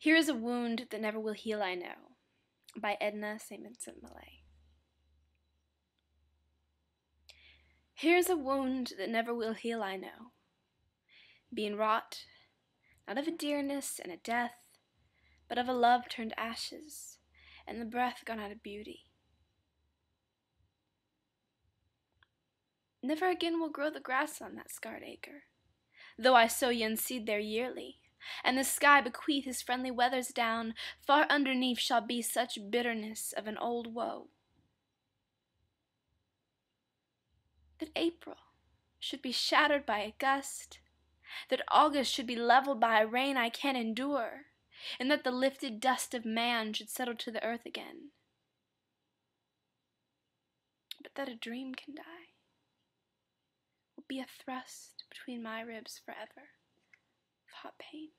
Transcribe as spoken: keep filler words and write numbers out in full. Here is a wound that never will heal, I know, by Edna Saint Vincent Millay. Here is a wound that never will heal, I know, being wrought, not of a dearness and a death, but of a love turned ashes, and the breath gone out of beauty. Never again will grow the grass on that scarred acre, though I sow yon seed there yearly, and the sky bequeath his friendly weathers down, far underneath shall be such bitterness of an old woe, that April should be shattered by a gust, that August should be leveled by a rain I can't endure, and that the lifted dust of man should settle to the earth again, but that a dream can die will be a thrust between my ribs forever of hot pain.